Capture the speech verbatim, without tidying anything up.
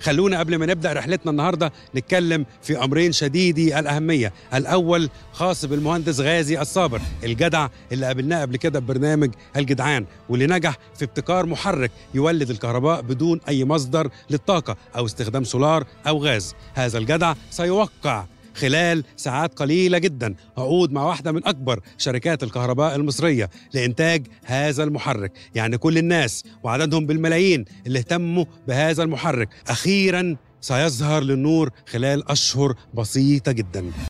خلونا قبل ما نبدأ رحلتنا النهاردة نتكلم في أمرين شديدي الأهمية. الأول خاص بالمهندس غازي الصابر، الجدع اللي قابلناه قبل كده ببرنامج الجدعان، واللي نجح في ابتكار محرك يولد الكهرباء بدون أي مصدر للطاقة أو استخدام سولار أو غاز. هذا الجدع سيوقع خلال ساعات قليلة جدا عقود مع واحدة من أكبر شركات الكهرباء المصرية لإنتاج هذا المحرك. يعني كل الناس وعددهم بالملايين اللي اهتموا بهذا المحرك أخيرا سيظهر للنور خلال أشهر بسيطة جدا.